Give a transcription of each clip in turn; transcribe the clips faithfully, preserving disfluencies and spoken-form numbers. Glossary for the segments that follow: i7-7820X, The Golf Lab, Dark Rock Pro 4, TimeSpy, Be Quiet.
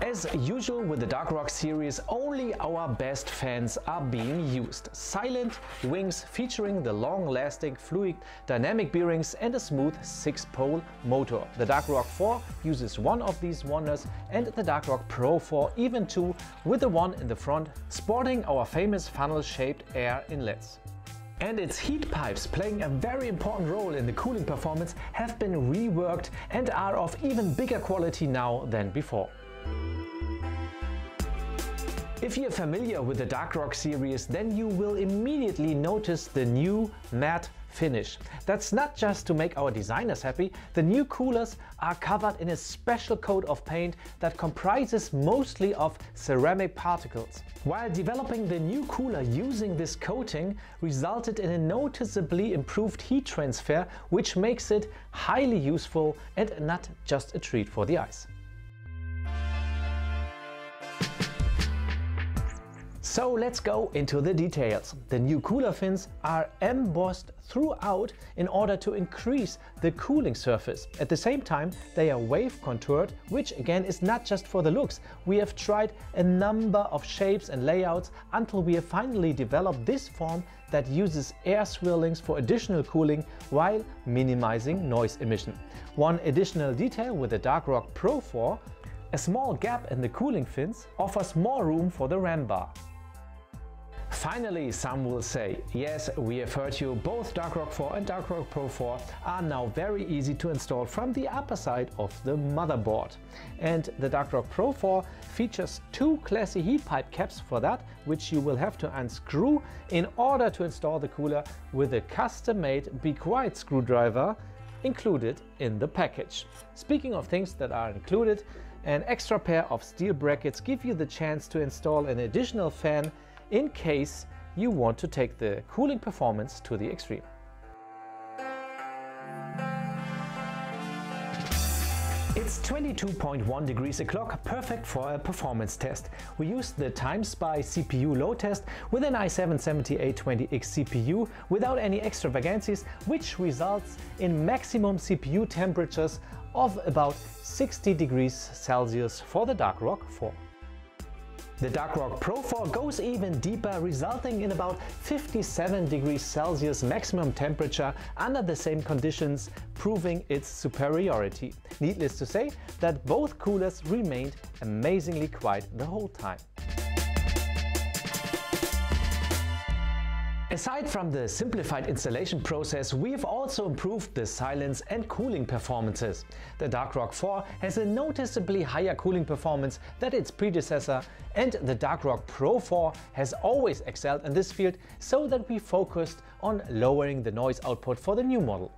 As usual with the Dark Rock series, only our best fans are being used. Silent wings featuring the long-lasting fluid dynamic bearings and a smooth six-pole motor. The Dark Rock four uses one of these wonders and the Dark Rock Pro four even two, with the one in the front sporting our famous funnel-shaped air inlets. And its heat pipes, playing a very important role in the cooling performance, have been reworked and are of even bigger quality now than before. If you're familiar with the Dark Rock series, then you will immediately notice the new matte finish. That's not just to make our designers happy. The new coolers are covered in a special coat of paint that comprises mostly of ceramic particles. While developing the new cooler, using this coating resulted in a noticeably improved heat transfer, which makes it highly useful and not just a treat for the eyes. So let's go into the details. The new cooler fins are embossed throughout in order to increase the cooling surface. At the same time, they are wave contoured, which again is not just for the looks. We have tried a number of shapes and layouts until we have finally developed this form that uses air swirlings for additional cooling while minimizing noise emission. One additional detail with the Dark Rock Pro four, a small gap in the cooling fins offers more room for the ram bar. Finally, some will say, yes, we have heard you, both Dark Rock four and Dark Rock Pro four are now very easy to install from the upper side of the motherboard. And the Dark Rock Pro four features two classy heat pipe caps for that, which you will have to unscrew in order to install the cooler with a custom-made Be Quiet screwdriver included in the package. Speaking of things that are included, an extra pair of steel brackets give you the chance to install an additional fan in case you want to take the cooling performance to the extreme. It's twenty-two point one degrees o'clock, perfect for a performance test. We used the TimeSpy C P U load test with an i seven seventy-eight twenty X C P U without any extravagancies, which results in maximum C P U temperatures of about sixty degrees Celsius for the Dark Rock four. The Dark Rock Pro four goes even deeper, resulting in about fifty-seven degrees Celsius maximum temperature under the same conditions, proving its superiority. Needless to say that both coolers remained amazingly quiet the whole time. Aside from the simplified installation process, we have also improved the silence and cooling performances. The Dark Rock four has a noticeably higher cooling performance than its predecessor, and the Dark Rock Pro four has always excelled in this field, so that we focused on lowering the noise output for the new model,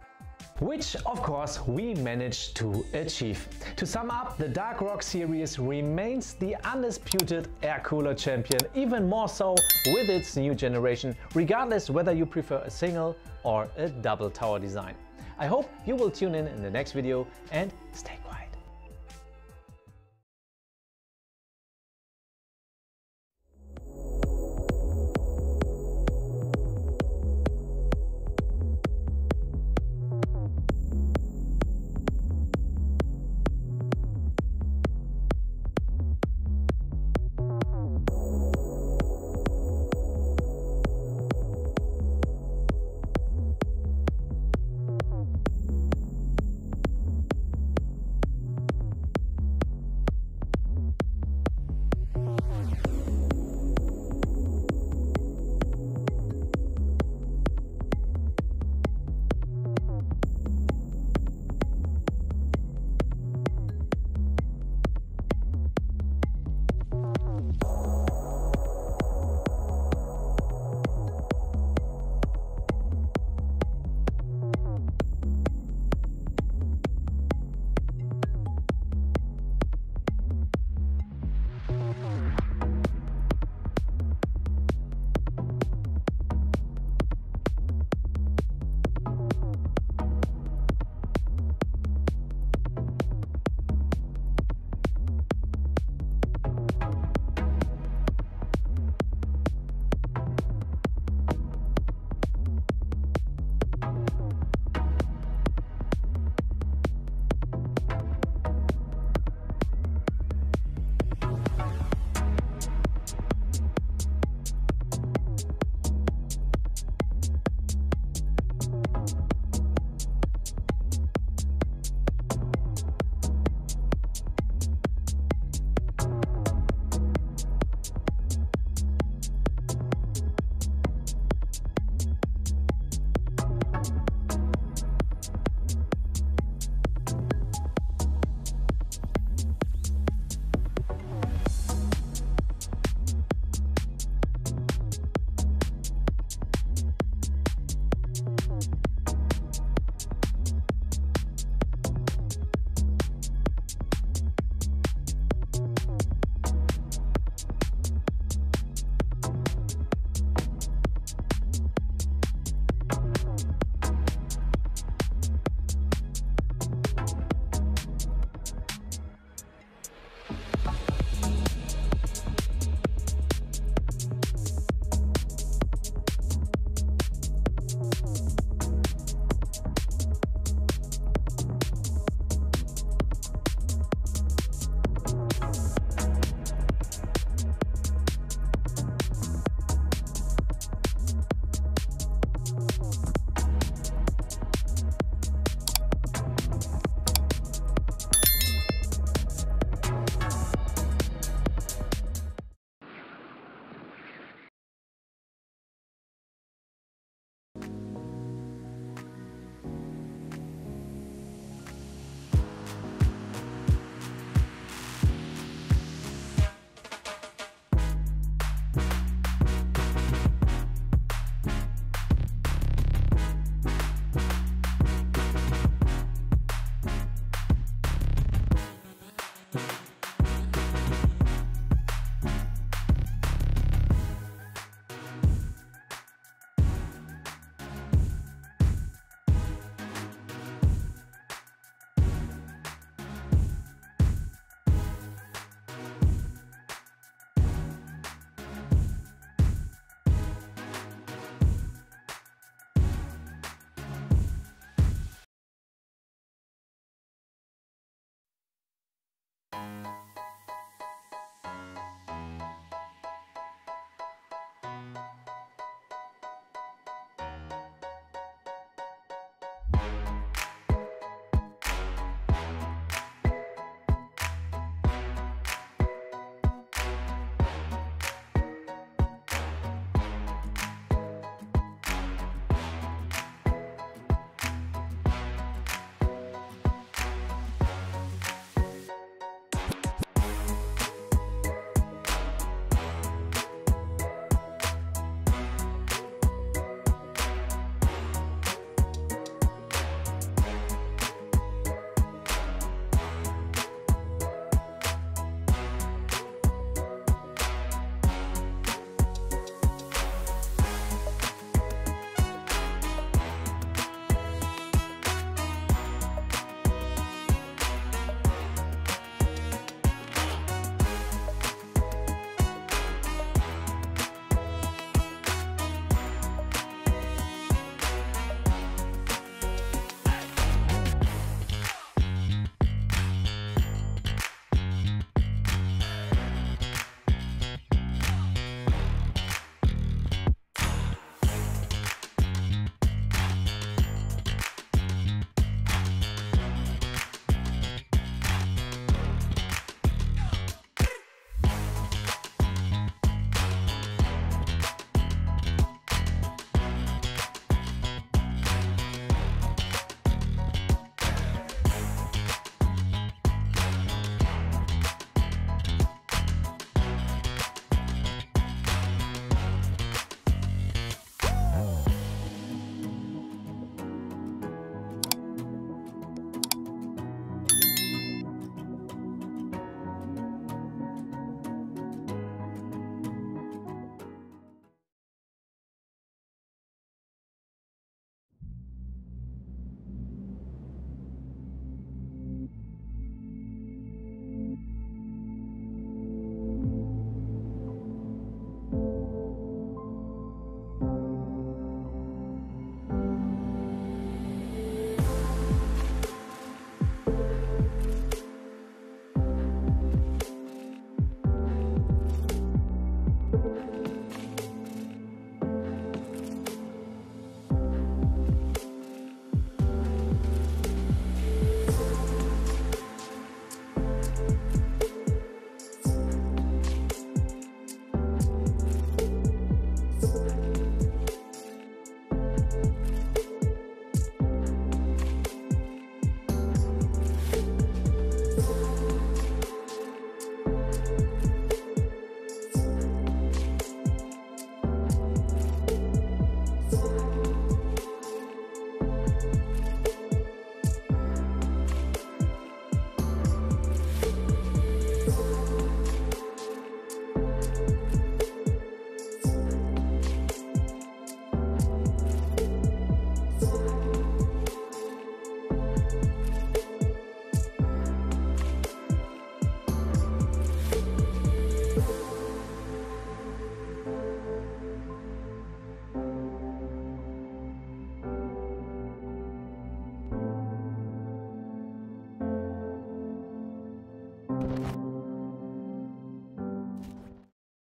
which of course we managed to achieve. To sum up, the Dark Rock series remains the undisputed air cooler champion, even more so with its new generation, regardless whether you prefer a single or a double tower design. I hope you will tune in in the next video and stay quiet.